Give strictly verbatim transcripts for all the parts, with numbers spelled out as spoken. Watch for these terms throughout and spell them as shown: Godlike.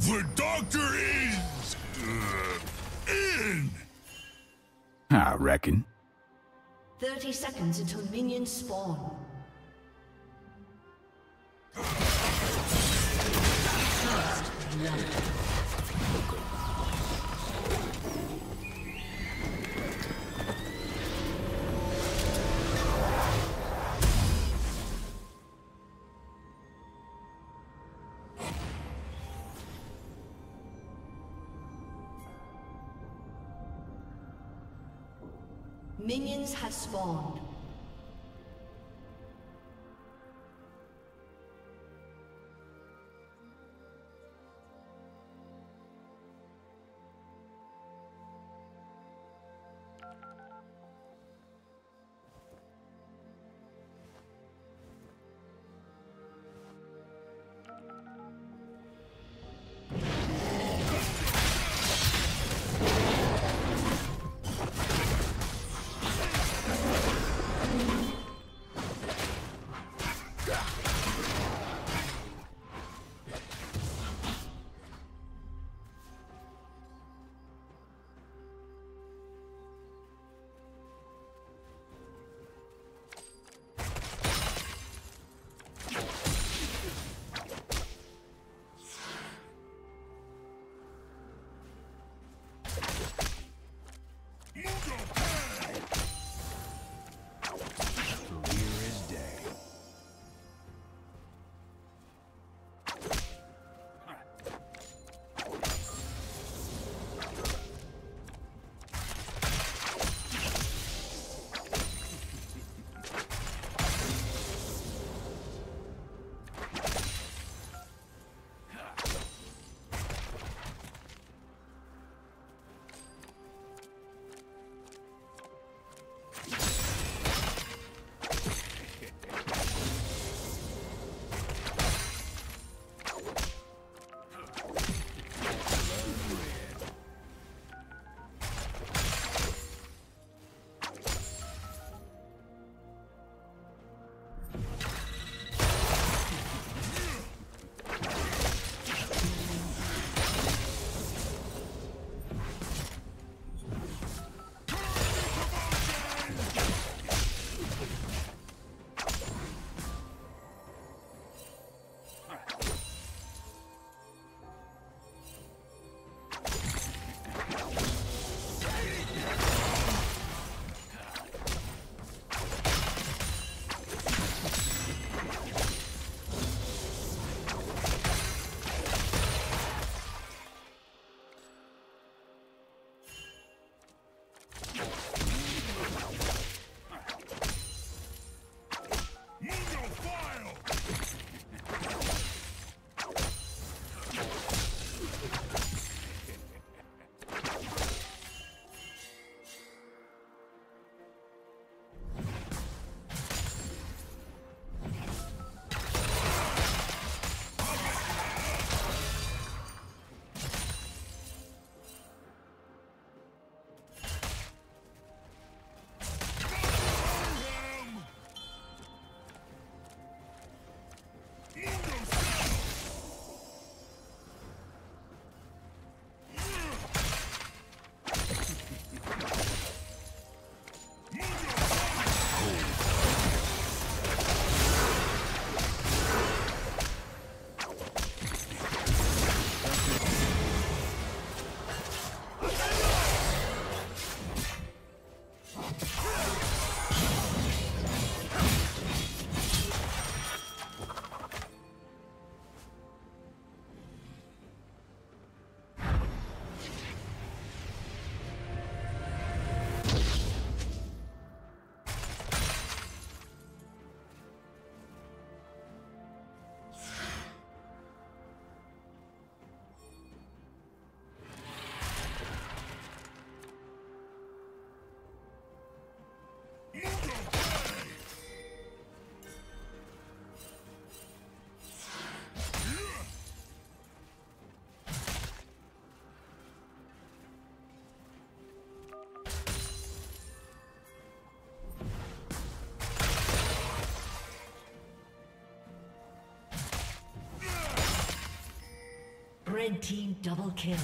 The doctor is... Uh, in! I reckon. thirty seconds until minions spawn. First blood. Minions have spawned. Red team double kill.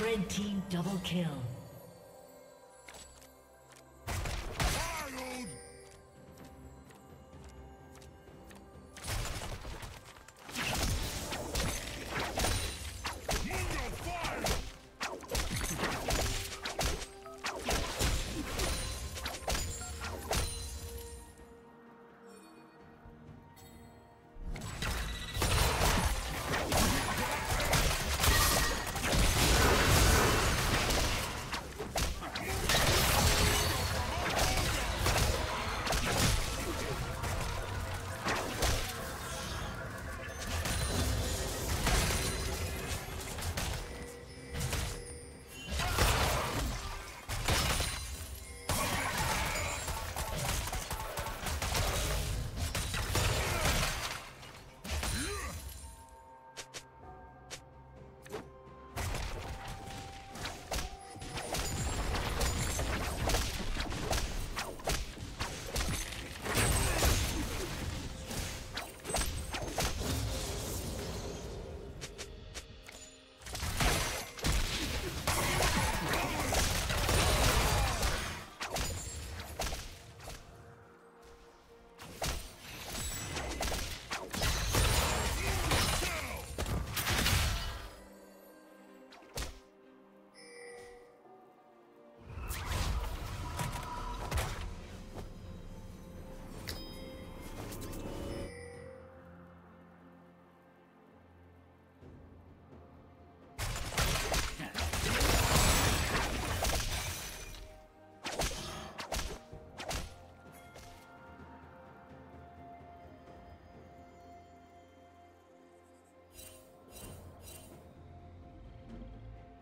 Red team double kill.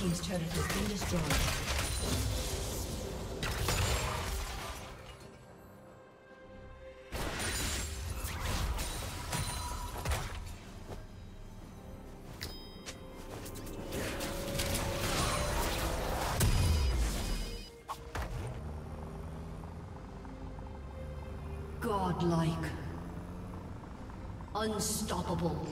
Team's turret has been destroyed. Godlike. Unstoppable.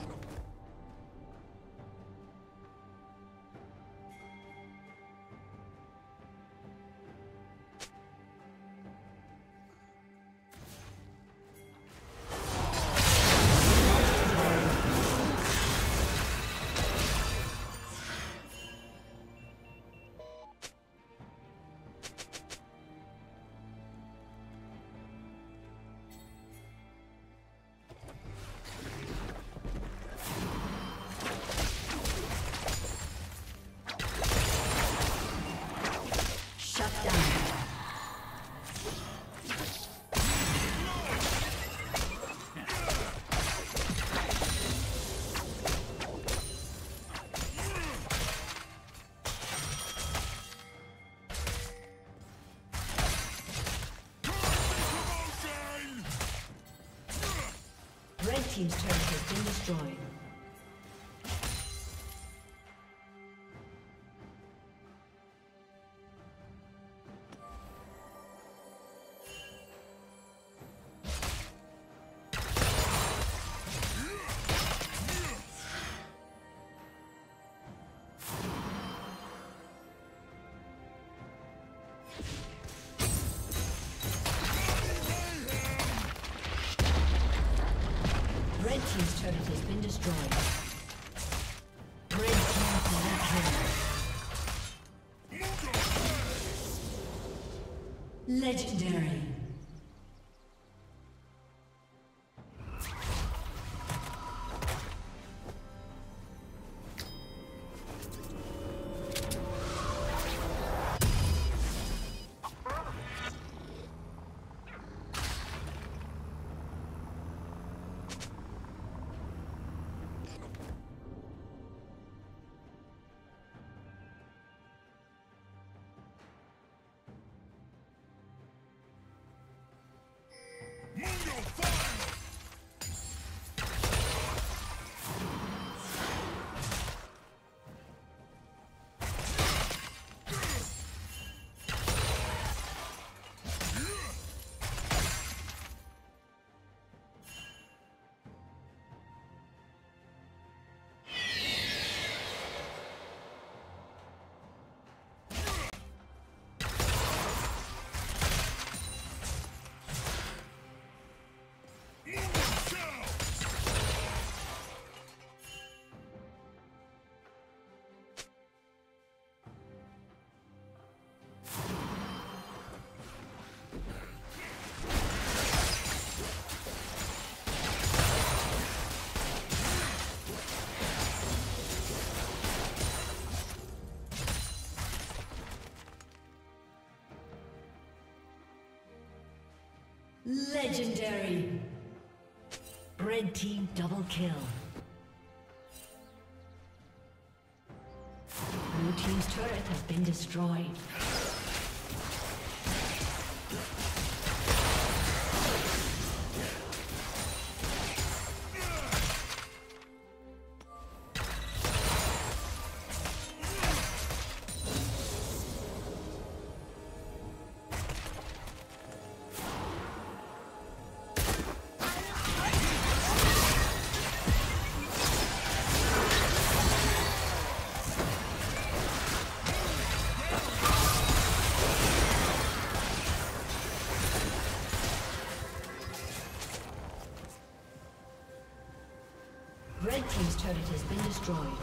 team's turret has been destroyed. Legendary. Legendary. Red team double kill. Blue team's turret has been destroyed. Red team's turret has been destroyed.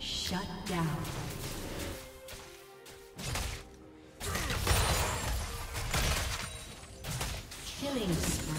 Shut down. Killing spree.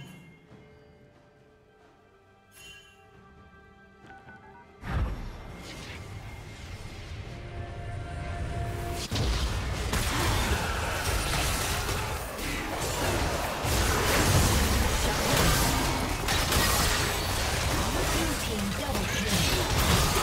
Blue team double kill.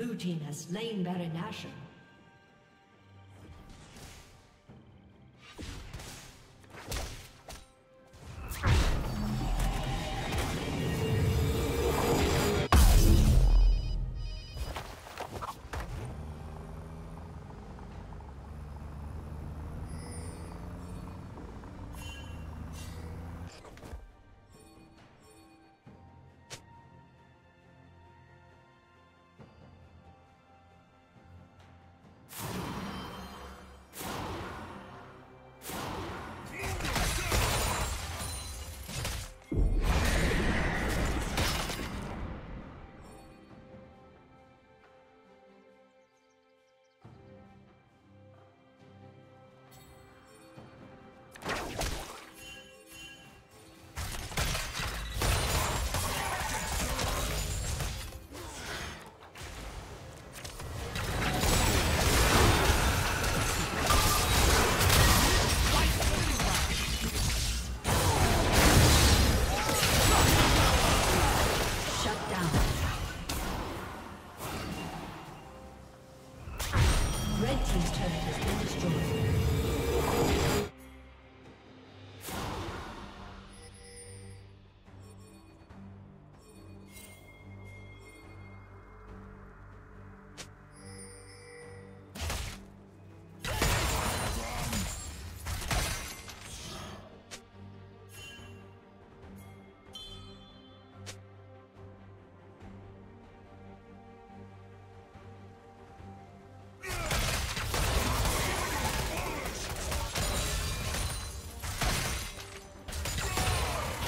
Blue team has slain Berry-Nasher.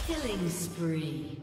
Killing spree.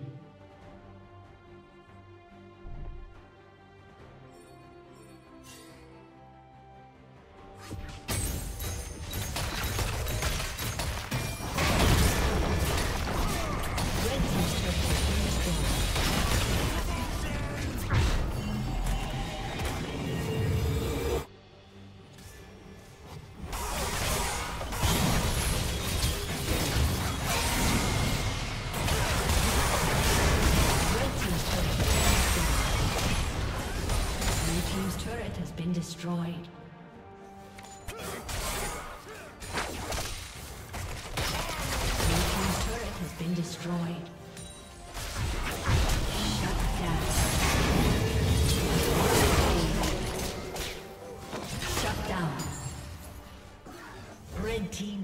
Destroyed. Blue team's turret has been destroyed. Shut down. Shut down. Red team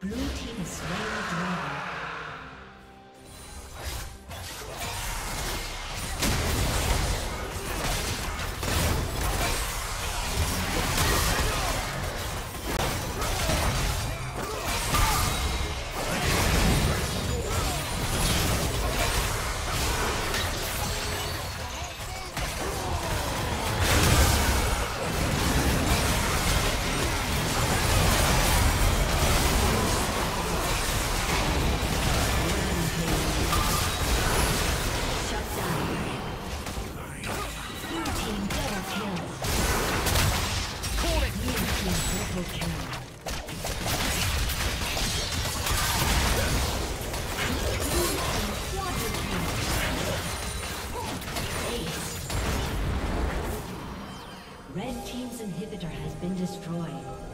Blue team is slain the dragon. team's inhibitor has been destroyed.